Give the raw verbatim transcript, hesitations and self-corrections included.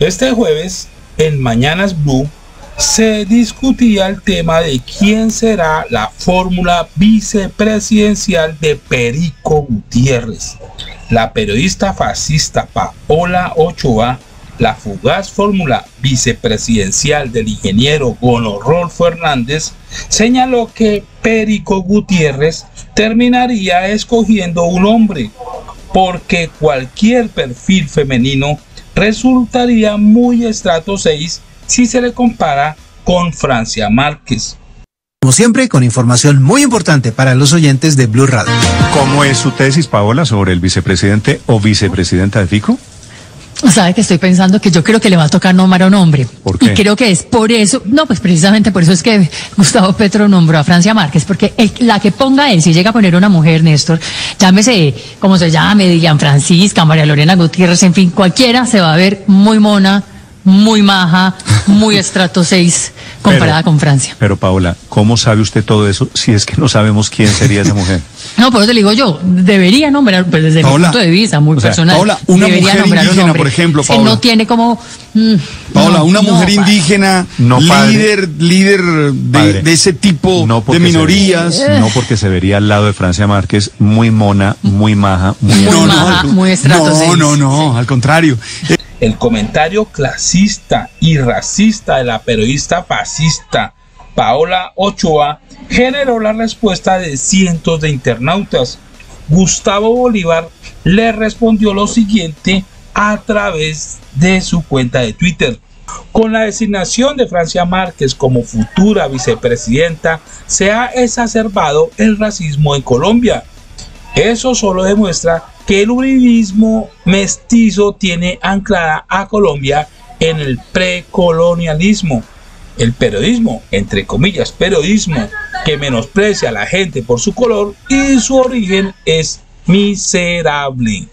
Este jueves, en Mañanas Blue, se discutía el tema de quién será la fórmula vicepresidencial de Perico Gutiérrez. La periodista fascista Paola Ochoa, la fugaz fórmula vicepresidencial del ingeniero Rodolfo Hernández, señaló que Perico Gutiérrez terminaría escogiendo un hombre, porque cualquier perfil femenino resultaría muy estrato seis si se le compara con Francia Márquez. Como siempre, con información muy importante para los oyentes de Blue Radio. ¿Cómo es su tesis, Paola, sobre el vicepresidente o vicepresidenta de FICO? Sabe que estoy pensando que yo creo que le va a tocar nombrar a un hombre. ¿Por qué? Y creo que es por eso, no, pues precisamente por eso es que Gustavo Petro nombró a Francia Márquez, porque el, la que ponga él, si llega a poner una mujer, Néstor, llámese, como se llame, digan Francisca, María Lorena Gutiérrez, en fin, cualquiera se va a ver muy mona, muy maja, muy estrato seis comparada pero, con Francia. Pero Paola, ¿cómo sabe usted todo eso si es que no sabemos quién sería esa mujer? No, por eso te digo yo, debería nombrar, pues desde Paola, mi punto de vista muy o sea, personal. Paola, una mujer indígena, un por ejemplo, Paola. Que no tiene como... Mm, Paola, no, una mujer no, indígena, no, líder, líder de, de ese tipo no de minorías. Vería, no porque se vería al lado de Francia Márquez, muy mona, muy maja, muy... muy no, maja, no, muy estrato seis. No, no, no, sí. Al contrario. El comentario clasista y racista de la periodista fascista Paola Ochoa generó la respuesta de cientos de internautas. Gustavo Bolívar le respondió lo siguiente a través de su cuenta de Twitter. Con la designación de Francia Márquez como futura vicepresidenta, se ha exacerbado el racismo en Colombia. Eso solo demuestra que el uribismo mestizo tiene anclada a Colombia en el precolonialismo. El periodismo, entre comillas, periodismo que menosprecia a la gente por su color y su origen es miserable.